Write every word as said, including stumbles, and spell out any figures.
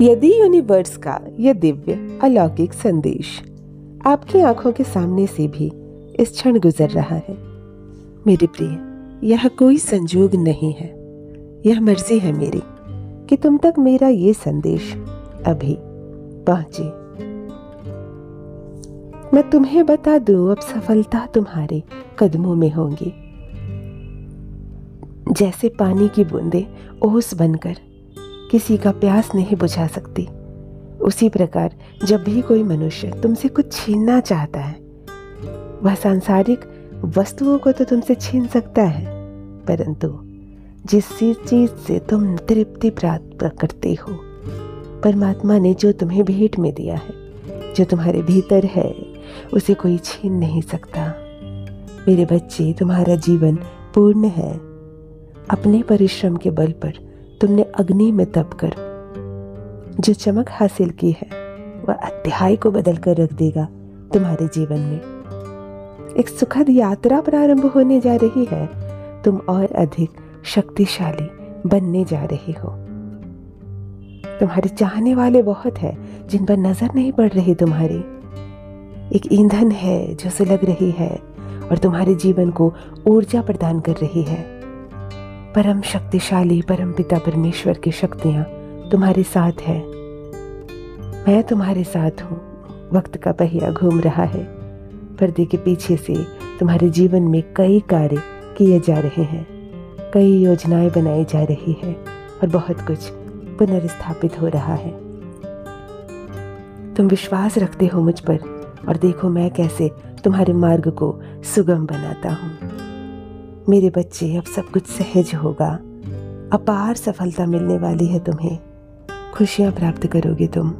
यदि यूनिवर्स का यह दिव्य अलौकिक संदेश आपकी आंखों के सामने से भी इस क्षण गुजर रहा है, मेरे प्रिय, यह कोई संजोग नहीं है, यह मर्जी है मेरी कि तुम तक मेरा ये संदेश अभी पहुंचे। मैं तुम्हें बता दूं, अब सफलता तुम्हारे कदमों में होंगी। जैसे पानी की बूंदें ओस बनकर किसी का प्यास नहीं बुझा सकती, उसी प्रकार जब भी कोई मनुष्य तुमसे कुछ छीनना चाहता है, वह सांसारिक वस्तुओं को तो तुमसे छीन सकता है, परंतु जिस चीज से तुम तृप्ति प्राप्त करते हो, परमात्मा ने जो तुम्हें भेंट में दिया है, जो तुम्हारे भीतर है, उसे कोई छीन नहीं सकता। मेरे बच्चे, तुम्हारा जीवन पूर्ण है। अपने परिश्रम के बल पर तुमने अग्नि में तपकर जो चमक हासिल की है, वह अध्याय को बदल कर रख देगा। तुम्हारे जीवन में एक सुखद यात्रा प्रारंभ होने जा रही है। तुम और अधिक शक्तिशाली बनने जा रहे हो। तुम्हारे चाहने वाले बहुत हैं जिन पर नजर नहीं पड़ रही तुम्हारी। एक ईंधन है जो सुलग रही है और तुम्हारे जीवन को ऊर्जा प्रदान कर रही है। परम शक्तिशाली परम पिता परमेश्वर की शक्तियां तुम्हारे साथ है। मैं तुम्हारे साथ हूँ। वक्त का पहिया घूम रहा है। पर्दे के पीछे से तुम्हारे जीवन में कई कार्य किए जा रहे हैं, कई योजनाएं बनाई जा रही है और बहुत कुछ पुनर्स्थापित हो रहा है। तुम विश्वास रखते हो मुझ पर और देखो मैं कैसे तुम्हारे मार्ग को सुगम बनाता हूँ। मेरे बच्चे, अब सब कुछ सहज होगा। अपार सफलता मिलने वाली है तुम्हें। खुशियां प्राप्त करोगे तुम।